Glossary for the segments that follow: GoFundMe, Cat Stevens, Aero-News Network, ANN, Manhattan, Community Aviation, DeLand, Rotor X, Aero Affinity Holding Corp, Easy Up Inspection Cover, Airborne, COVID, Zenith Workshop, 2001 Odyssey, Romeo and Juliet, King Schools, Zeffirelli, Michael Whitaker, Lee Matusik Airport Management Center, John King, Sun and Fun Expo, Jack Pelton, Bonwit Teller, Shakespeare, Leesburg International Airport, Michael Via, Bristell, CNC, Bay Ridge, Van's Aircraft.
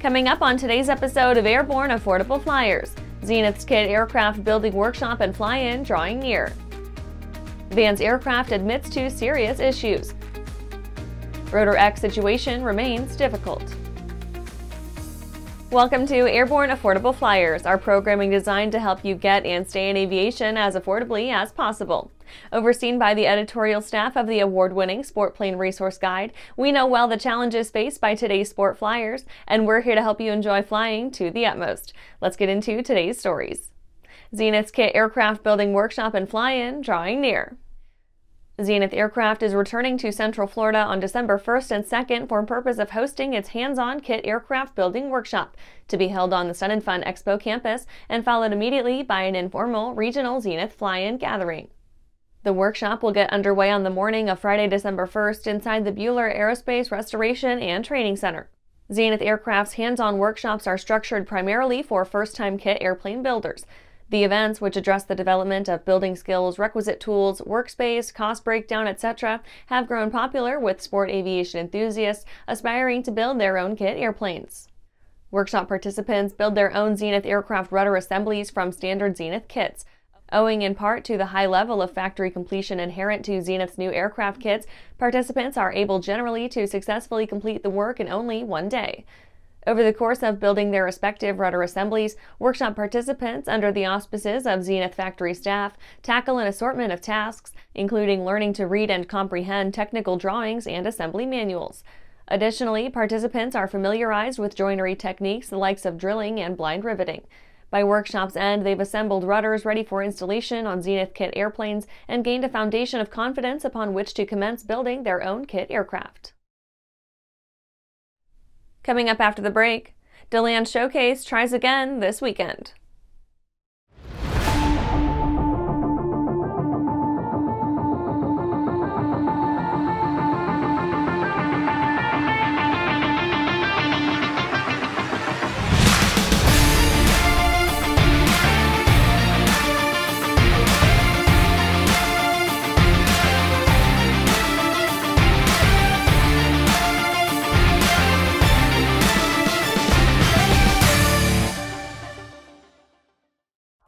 Coming up on today's episode of Airborne Affordable Flyers, Zenith's Kit Aircraft Building Workshop and Fly-In drawing near. Van's Aircraft admits to serious issues. Rotor X situation remains difficult. Welcome to Airborne Affordable Flyers, our programming designed to help you get and stay in aviation as affordably as possible. Overseen by the editorial staff of the award-winning Sport Plane Resource Guide, we know well the challenges faced by today's sport flyers, and we're here to help you enjoy flying to the utmost. Let's get into today's stories. Zenith's Kit Aircraft Building Workshop and Fly-In drawing near. Zenith Aircraft is returning to Central Florida on December 1st and 2nd for the purpose of hosting its hands-on kit aircraft building workshop to be held on the Sun and Fun Expo campus and followed immediately by an informal regional Zenith fly-in gathering. The workshop will get underway on the morning of Friday, December 1st inside the Buehler Aerospace Restoration and Training Center. Zenith Aircraft's hands-on workshops are structured primarily for first-time kit airplane builders. The events, which address the development of building skills, requisite tools, workspace, cost breakdown, etc., have grown popular with sport aviation enthusiasts aspiring to build their own kit airplanes. Workshop participants build their own Zenith Aircraft rudder assemblies from standard Zenith kits. Owing in part to the high level of factory completion inherent to Zenith's new aircraft kits, participants are able generally to successfully complete the work in only one day. Over the course of building their respective rudder assemblies, workshop participants, under the auspices of Zenith factory staff, tackle an assortment of tasks, including learning to read and comprehend technical drawings and assembly manuals. Additionally, participants are familiarized with joinery techniques the likes of drilling and blind riveting. By workshop's end, they've assembled rudders ready for installation on Zenith kit airplanes and gained a foundation of confidence upon which to commence building their own kit aircraft. Coming up after the break, DeLand Showcase tries again this weekend.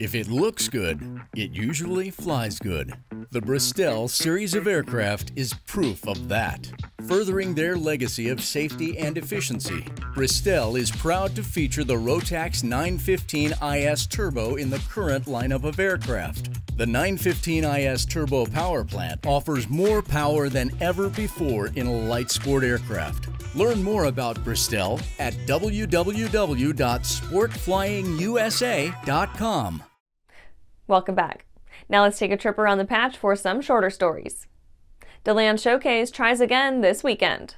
If it looks good, it usually flies good. The Bristell series of aircraft is proof of that. Furthering their legacy of safety and efficiency, Bristell is proud to feature the Rotax 915 IS Turbo in the current lineup of aircraft. The 915 IS Turbo power plant offers more power than ever before in a light sport aircraft. Learn more about Bristell at www.sportflyingusa.com. Welcome back. Now let's take a trip around the patch for some shorter stories. DeLand Showcase tries again this weekend.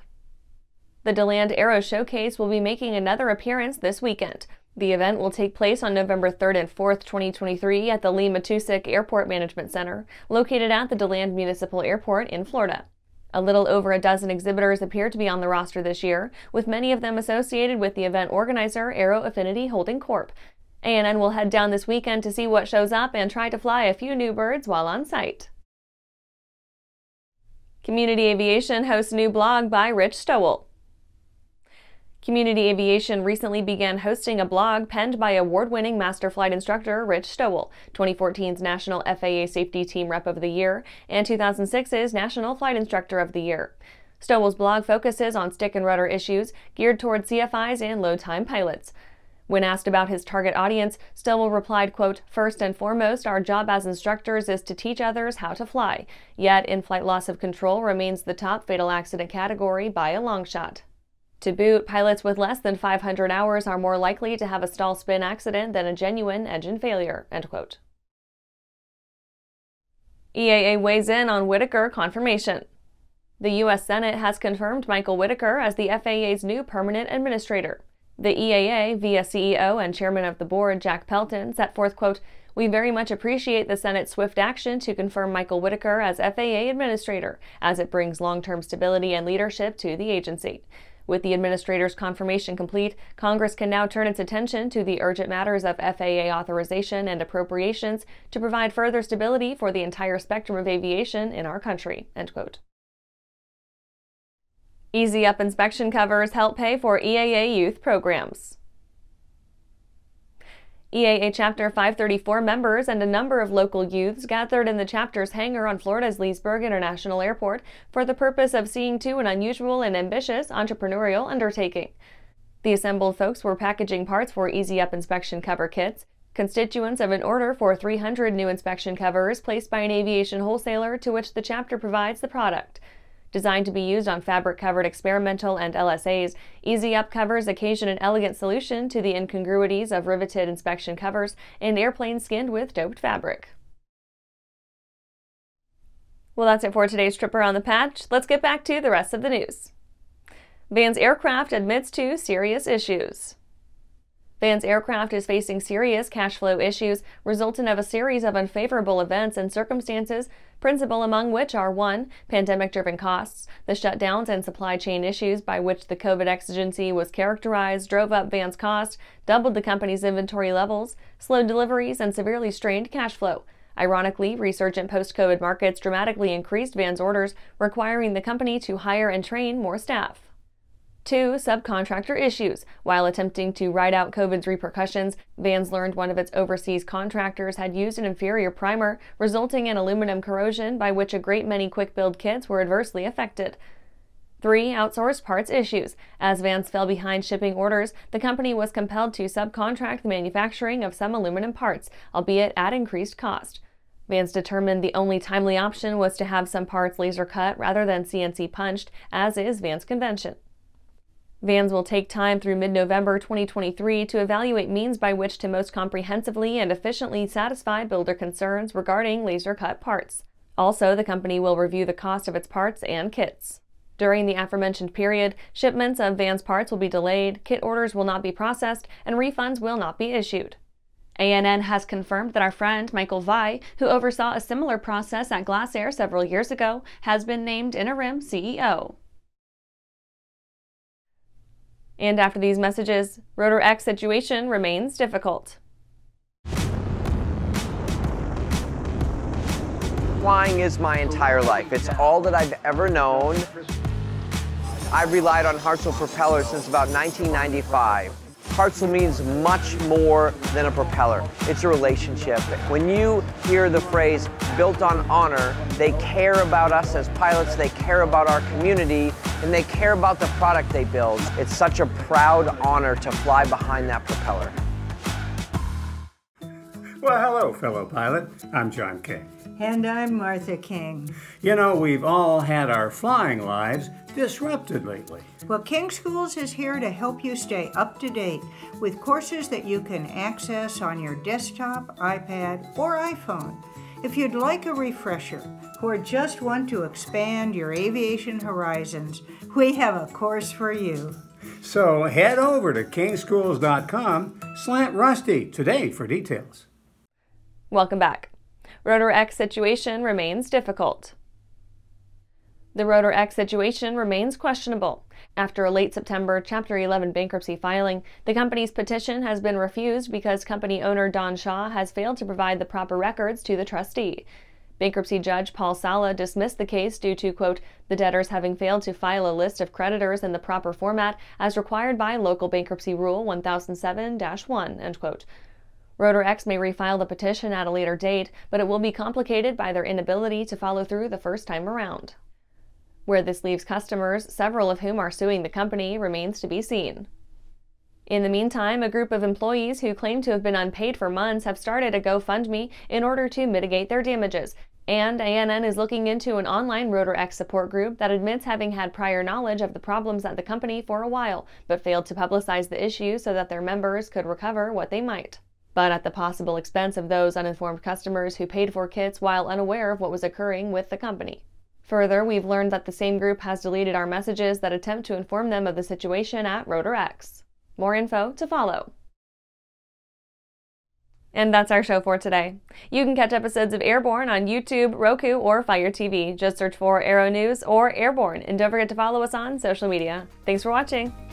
The DeLand Aero Showcase will be making another appearance this weekend. The event will take place on November 3rd and 4th, 2023 at the Lee Matusik Airport Management Center, located at the DeLand Municipal Airport in Florida. A little over a dozen exhibitors appear to be on the roster this year, with many of them associated with the event organizer Aero Affinity Holding Corp. ANN will head down this weekend to see what shows up and try to fly a few new birds while on site. Community Aviation hosts new blog by Rich Stowell. Community Aviation recently began hosting a blog penned by award-winning master flight instructor Rich Stowell, 2014's National FAA Safety Team Rep of the Year, and 2006's National Flight Instructor of the Year. Stowell's blog focuses on stick and rudder issues geared toward CFIs and low-time pilots. When asked about his target audience, Stowell replied, quote, "First and foremost, our job as instructors is to teach others how to fly. Yet, in-flight loss of control remains the top fatal accident category by a long shot. To boot, pilots with less than 500 hours are more likely to have a stall spin accident than a genuine engine failure," end quote. EAA weighs in on Whitaker confirmation. The U.S. Senate has confirmed Michael Whitaker as the FAA's new permanent administrator. The EAA, via CEO and Chairman of the Board Jack Pelton, set forth, quote, "We very much appreciate the Senate's swift action to confirm Michael Whitaker as FAA Administrator, as it brings long-term stability and leadership to the agency. With the Administrator's confirmation complete, Congress can now turn its attention to the urgent matters of FAA authorization and appropriations to provide further stability for the entire spectrum of aviation in our country," end quote. Easy Up Inspection Covers help pay for EAA youth programs. EAA Chapter 534 members and a number of local youths gathered in the chapter's hangar on Florida's Leesburg International Airport for the purpose of seeing to an unusual and ambitious entrepreneurial undertaking. The assembled folks were packaging parts for Easy Up Inspection Cover kits, constituents of an order for 300 new inspection covers placed by an aviation wholesaler to which the chapter provides the product. Designed to be used on fabric-covered experimental and LSAs, Easy Up covers occasion an elegant solution to the incongruities of riveted inspection covers and airplanes skinned with doped fabric. Well, that's it for today's trip around the patch. Let's get back to the rest of the news. Van's Aircraft admits to serious issues. Van's Aircraft is facing serious cash flow issues resultant of a series of unfavorable events and circumstances, principal among which are 1. Pandemic-driven costs. The shutdowns and supply chain issues by which the COVID exigency was characterized drove up Van's cost, doubled the company's inventory levels, slowed deliveries, and severely strained cash flow. Ironically, resurgent post-COVID markets dramatically increased Van's orders, requiring the company to hire and train more staff. 2. Subcontractor issues. While attempting to ride out COVID's repercussions, Van's learned one of its overseas contractors had used an inferior primer, resulting in aluminum corrosion by which a great many quick-build kits were adversely affected. 3. Outsourced parts issues. As Van's fell behind shipping orders, the company was compelled to subcontract the manufacturing of some aluminum parts, albeit at increased cost. Van's determined the only timely option was to have some parts laser-cut rather than CNC punched, as is Van's convention. Van's will take time through mid-November 2023 to evaluate means by which to most comprehensively and efficiently satisfy builder concerns regarding laser-cut parts. Also, the company will review the cost of its parts and kits. During the aforementioned period, shipments of Van's parts will be delayed, kit orders will not be processed, and refunds will not be issued. ANN has confirmed that our friend Michael Via, who oversaw a similar process at Glasair several years ago, has been named interim CEO. And after these messages, Rotor X situation remains difficult. Flying is my entire life. It's all that I've ever known. I've relied on Hartzell propellers since about 1995. Hartzell means much more than a propeller. It's a relationship. When you hear the phrase, built on honor, they care about us as pilots, they care about our community, and they care about the product they build. It's such a proud honor to fly behind that propeller. Well, hello, fellow pilot. I'm John King. And I'm Martha King. You know, we've all had our flying lives disrupted lately. Well, King Schools is here to help you stay up to date with courses that you can access on your desktop, iPad, or iPhone. If you'd like a refresher or just want to expand your aviation horizons, we have a course for you. So head over to kingschools.com/Rusty today for details. Welcome back. Rotor X situation remains difficult. The Rotor X situation remains questionable. After a late September Chapter 11 bankruptcy filing, the company's petition has been refused because company owner Don Shaw has failed to provide the proper records to the trustee. Bankruptcy judge Paul Sala dismissed the case due to, quote, the debtors having failed to file a list of creditors in the proper format as required by local bankruptcy rule 1007-1, end quote. Rotor X may refile the petition at a later date, but it will be complicated by their inability to follow through the first time around. Where this leaves customers, several of whom are suing the company, remains to be seen. In the meantime, a group of employees who claim to have been unpaid for months have started a GoFundMe in order to mitigate their damages, and ANN is looking into an online Rotor X support group that admits having had prior knowledge of the problems at the company for a while, but failed to publicize the issue so that their members could recover what they might. But at the possible expense of those uninformed customers who paid for kits while unaware of what was occurring with the company. Further, we've learned that the same group has deleted our messages that attempt to inform them of the situation at Rotor X. More info to follow. And that's our show for today. You can catch episodes of Airborne on YouTube, Roku, or Fire TV. Just search for Aero News or Airborne, and don't forget to follow us on social media. Thanks for watching.